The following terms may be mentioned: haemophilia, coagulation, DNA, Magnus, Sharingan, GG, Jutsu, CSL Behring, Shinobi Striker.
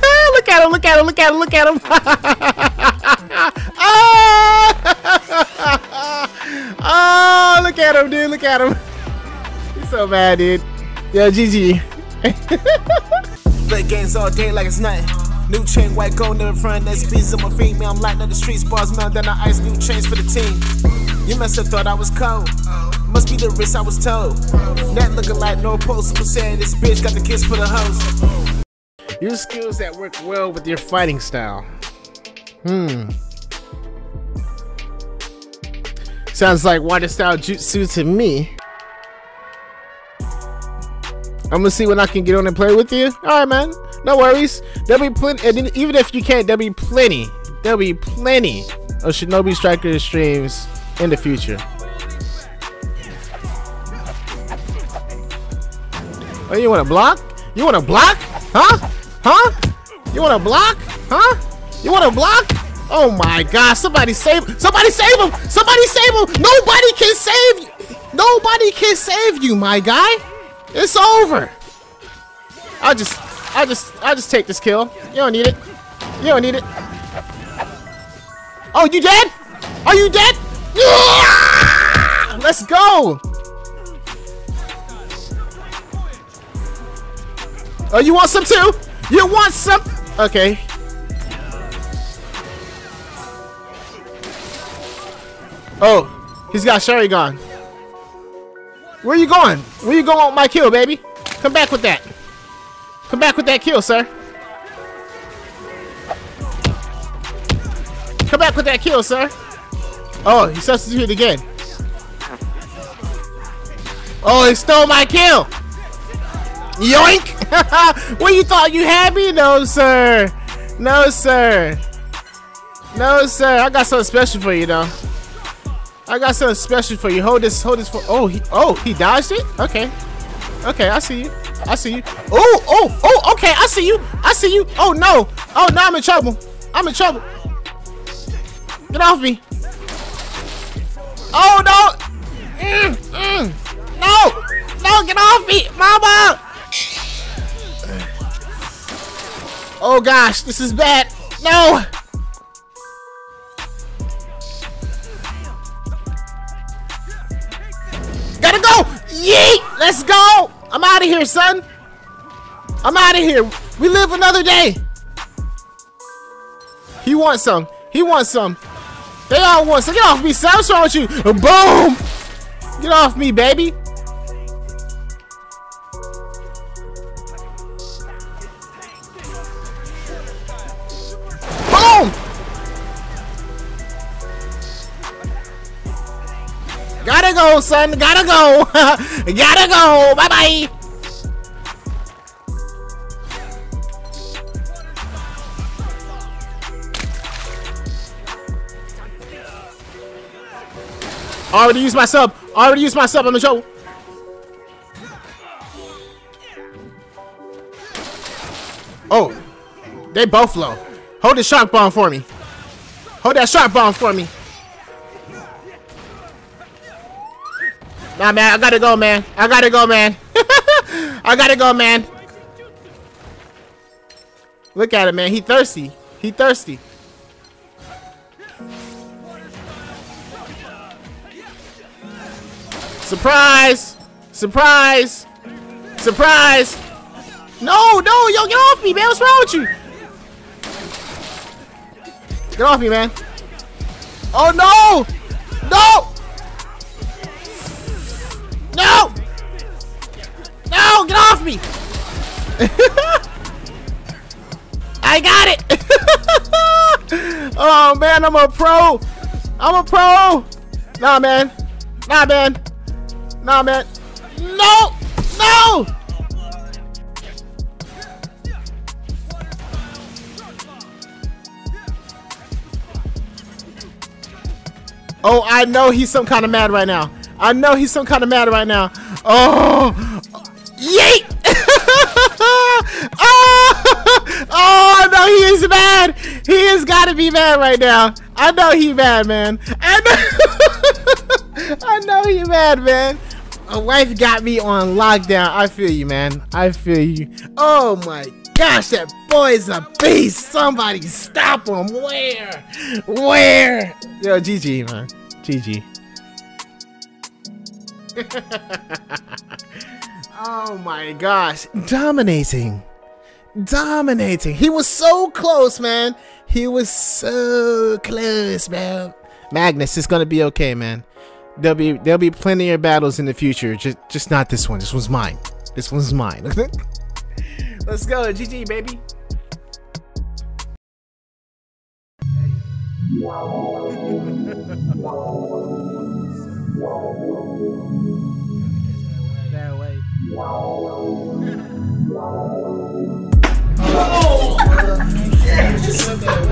Look at him, look at him, look at him, look at him. Oh, look at him, dude, look at him. He's so bad, dude. Yo, GG. Play games all day like it's nothing. New chain, white gold, never front, that's pieces of my feet. Me, I'm lighting up the streets, bars melt, then I ice new chains for the team. You must have thought I was cold, must be the wrist I was told. Not looking like no post, but saying this bitch got the kiss for the hoes. Use skills that work well with your fighting style. Sounds like water style jutsu to me. I'm gonna see when I can get on and play with you. Alright, man. No worries. There'll be plenty. And even if you can't, there'll be plenty. There'll be plenty of Shinobi Striker streams in the future. Oh, you wanna block? You wanna block? Huh? Huh? You wanna block? Huh? You wanna block? Oh my God! Somebody save! Somebody save him! Somebody save him! Nobody can save you! Nobody can save you, my guy. It's over. I just take this kill. You don't need it. You don't need it. Oh, you dead? Are you dead? Yeah! Let's go. Oh, you want some too? You want some? Okay. Oh, he's got Sharingan. Where you going? Where you going with my kill, baby? Come back with that. Come back with that kill, sir. Come back with that kill, sir. Oh, he substituted again. Oh, he stole my kill. Yoink! Well, you thought you had me? No, sir. No, sir. No, sir. I got something special for you, though. I got something special for you. Hold this for. Oh, he dodged it. Okay, okay, I see you. I see you. Oh, okay, I see you. I see you. Oh no, I'm in trouble. I'm in trouble. Get off me. Oh no. No, get off me, mama. Oh gosh, this is bad. No. Gotta go! Yeet! Let's go! I'm out of here, son! I'm out of here! We live another day! He wants some. He wants some. They all want some. Get off me, son! What's wrong with you? Boom! Get off me, baby! Gotta go, son. Gotta go. Gotta go. Bye bye. Already used my sub. Already used my sub. I'm in trouble. Oh, they both low. Hold the shock bomb for me. Hold that shock bomb for me. Nah, man, I gotta go, man. I gotta go, man. I gotta go, man. Look at him, man. He thirsty. He thirsty. Surprise! Surprise! Surprise! No, yo, get off me, man. What's wrong with you? Get off me, man. Oh, no! No! No! No! Get off me! I got it! Oh man, I'm a pro! I'm a pro! Nah, man! Nah, man! Nah, man! No! No! Oh, I know he's some kind of mad right now. I know he's some kind of mad right now. Oh, yeet! Oh, no, he is mad. He has got to be mad right now. I know he mad, man. I know he mad, man. My wife got me on lockdown. I feel you, man. I feel you. Oh my gosh, that boy is a beast! Somebody stop him! Where? Where? Yo, GG, man. GG. Oh my gosh. Dominating. Dominating. He was so close, man. He was so close, man. Magnus, it's gonna be okay, man. There'll be plenty of battles in the future. Just not this one. This one's mine. This one's mine. Let's go, GG, baby. That way. Oh! Yeah, just